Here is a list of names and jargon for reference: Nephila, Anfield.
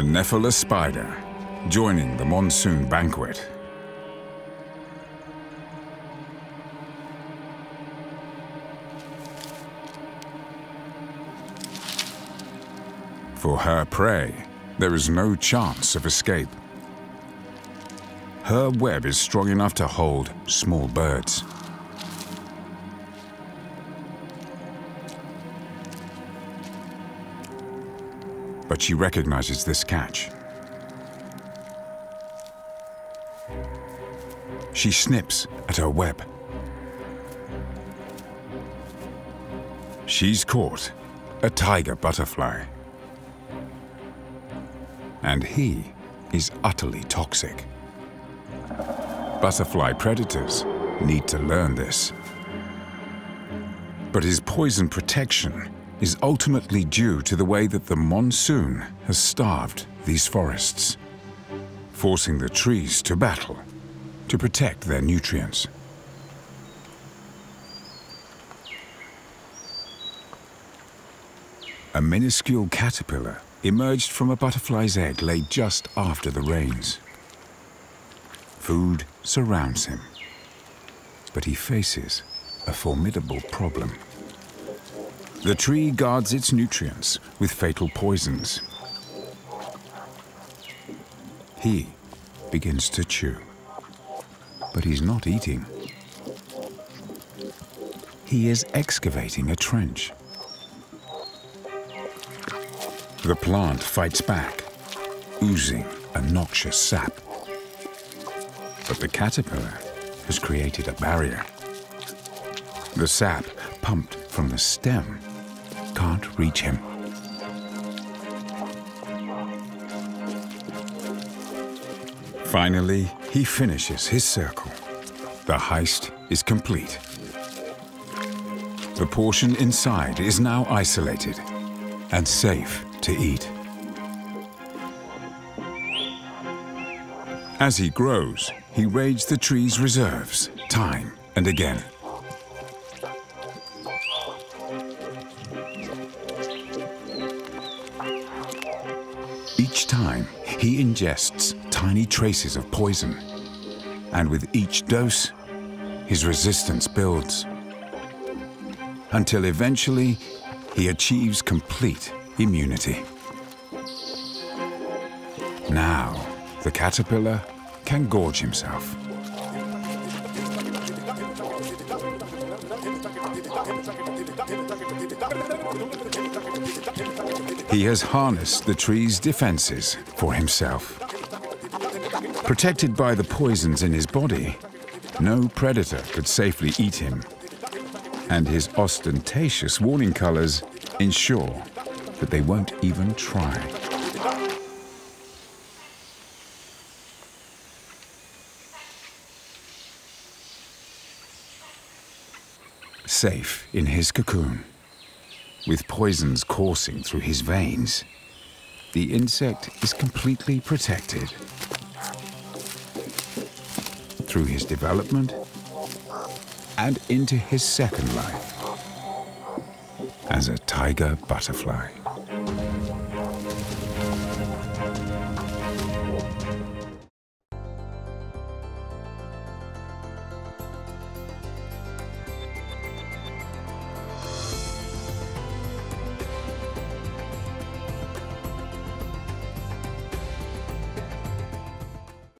a Nephila spider joining the monsoon banquet. For her prey, there is no chance of escape. Her web is strong enough to hold small birds. But she recognizes this catch. She snips at her web. She's caught a tiger butterfly. And he is utterly toxic. Butterfly predators need to learn this. But his poison protection is ultimately due to the way that the monsoon has starved these forests, forcing the trees to battle to protect their nutrients. A minuscule caterpillar emerged from a butterfly's egg laid just after the rains. Food surrounds him, but he faces a formidable problem. The tree guards its nutrients with fatal poisons. He begins to chew, but he's not eating. He is excavating a trench. The plant fights back, oozing a noxious sap. But the caterpillar has created a barrier. The sap, pumped from the stem, can't reach him. Finally, he finishes his circle. The heist is complete. The portion inside is now isolated and safe to eat. As he grows, he raids the tree's reserves time and again. Each time, he ingests tiny traces of poison, and with each dose, his resistance builds, until eventually he achieves complete immunity. Now, the caterpillar can gorge himself. He has harnessed the tree's defenses for himself. Protected by the poisons in his body, no predator could safely eat him, and his ostentatious warning colors ensure that they won't even try. Safe in his cocoon, with poisons coursing through his veins, the insect is completely protected. Through his development and into his second life as a tiger butterfly.